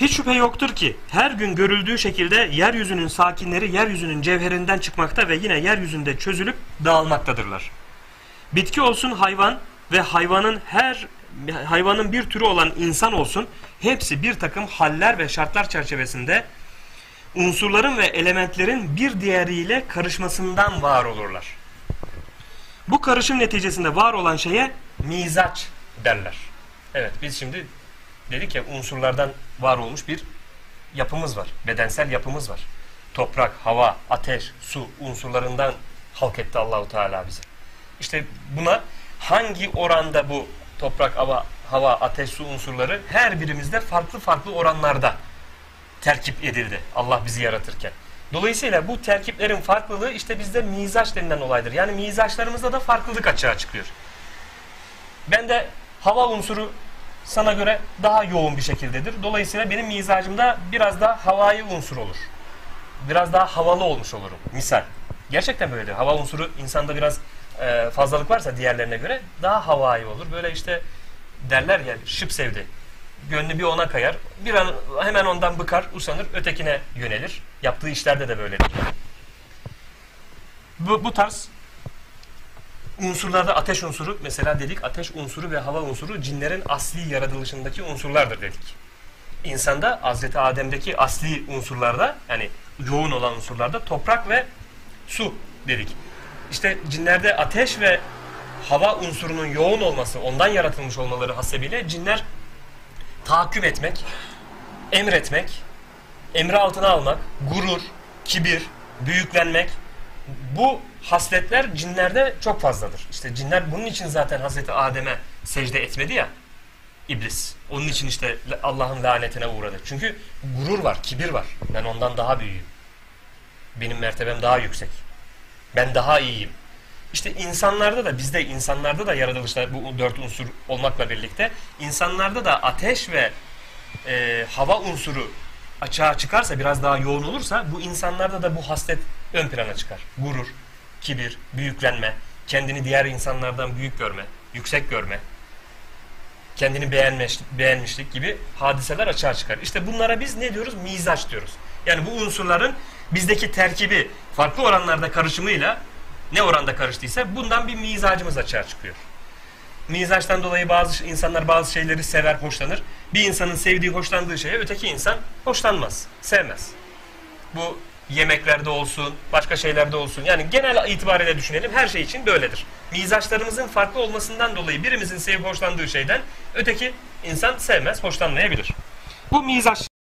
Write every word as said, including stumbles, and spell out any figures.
Hiç şüphe yoktur ki her gün görüldüğü şekilde yeryüzünün sakinleri yeryüzünün cevherinden çıkmakta ve yine yeryüzünde çözülüp dağılmaktadırlar. Bitki olsun hayvan ve hayvanın her hayvanın bir türü olan insan olsun, hepsi bir takım haller ve şartlar çerçevesinde unsurların ve elementlerin bir diğeriyle karışmasından var olurlar. Bu karışım neticesinde var olan şeye mizaç derler. Evet, biz şimdi dedik ya, unsurlardan var olmuş bir yapımız var. Bedensel yapımız var. Toprak, hava, ateş, su unsurlarından halk etti Allahu Teala bize. İşte buna hangi oranda bu toprak, hava, hava, ateş, su unsurları her birimizde farklı farklı oranlarda terkip edildi Allah bizi yaratırken. Dolayısıyla bu terkiplerin farklılığı işte bizde mizaç denilen olaydır. Yani mizaçlarımızda da farklılık açığa çıkıyor. Ben de hava unsuru sana göre daha yoğun bir şekildedir. Dolayısıyla benim mizacımda biraz daha havai unsur olur. Biraz daha havalı olmuş olurum. Misal. Gerçekten böyledir. Hava unsuru insanda biraz e, fazlalık varsa diğerlerine göre daha havai olur. Böyle işte derler ya, şıp sevdi. Gönlü bir ona kayar. Bir an hemen ondan bıkar, usanır, ötekine yönelir. Yaptığı işlerde de böyledir. Bu, bu tarz unsurlarda ateş unsuru, mesela dedik, ateş unsuru ve hava unsuru cinlerin asli yaratılışındaki unsurlardır dedik. İnsanda, Hazreti Adem'deki asli unsurlarda, yani yoğun olan unsurlarda toprak ve su dedik. İşte cinlerde ateş ve hava unsurunun yoğun olması, ondan yaratılmış olmaları hasebiyle cinler tahakküm etmek, emretmek, emri altına almak, gurur, kibir, büyüklenmek, bu hasletler cinlerde çok fazladır. İşte cinler bunun için zaten Hazreti Adem'e secde etmedi ya iblis. Onun için işte Allah'ın lanetine uğradı. Çünkü gurur var, kibir var. Ben ondan daha büyüğüm. Benim mertebem daha yüksek. Ben daha iyiyim. İşte insanlarda da, bizde insanlarda da yaratılışta bu dört unsur olmakla birlikte insanlarda da ateş ve e, hava unsuru açığa çıkarsa, biraz daha yoğun olursa, bu insanlarda da bu haslet ön plana çıkar. Gurur, kibir, büyüklenme, kendini diğer insanlardan büyük görme, yüksek görme, kendini beğenmiş, beğenmişlik gibi hadiseler açığa çıkar. İşte bunlara biz ne diyoruz? Mizaç diyoruz. Yani bu unsurların bizdeki terkibi farklı oranlarda karışımıyla, ne oranda karıştıysa bundan bir mizacımız açığa çıkıyor. Mizaçtan dolayı bazı insanlar bazı şeyleri sever, hoşlanır. Bir insanın sevdiği, hoşlandığı şeye öteki insan hoşlanmaz, sevmez. Bu yemeklerde olsun, başka şeylerde olsun. Yani genel itibariyle düşünelim, her şey için böyledir. Mizaçlarımızın farklı olmasından dolayı birimizin sevip hoşlandığı şeyden öteki insan sevmez, hoşlanmayabilir. Bu mizaç.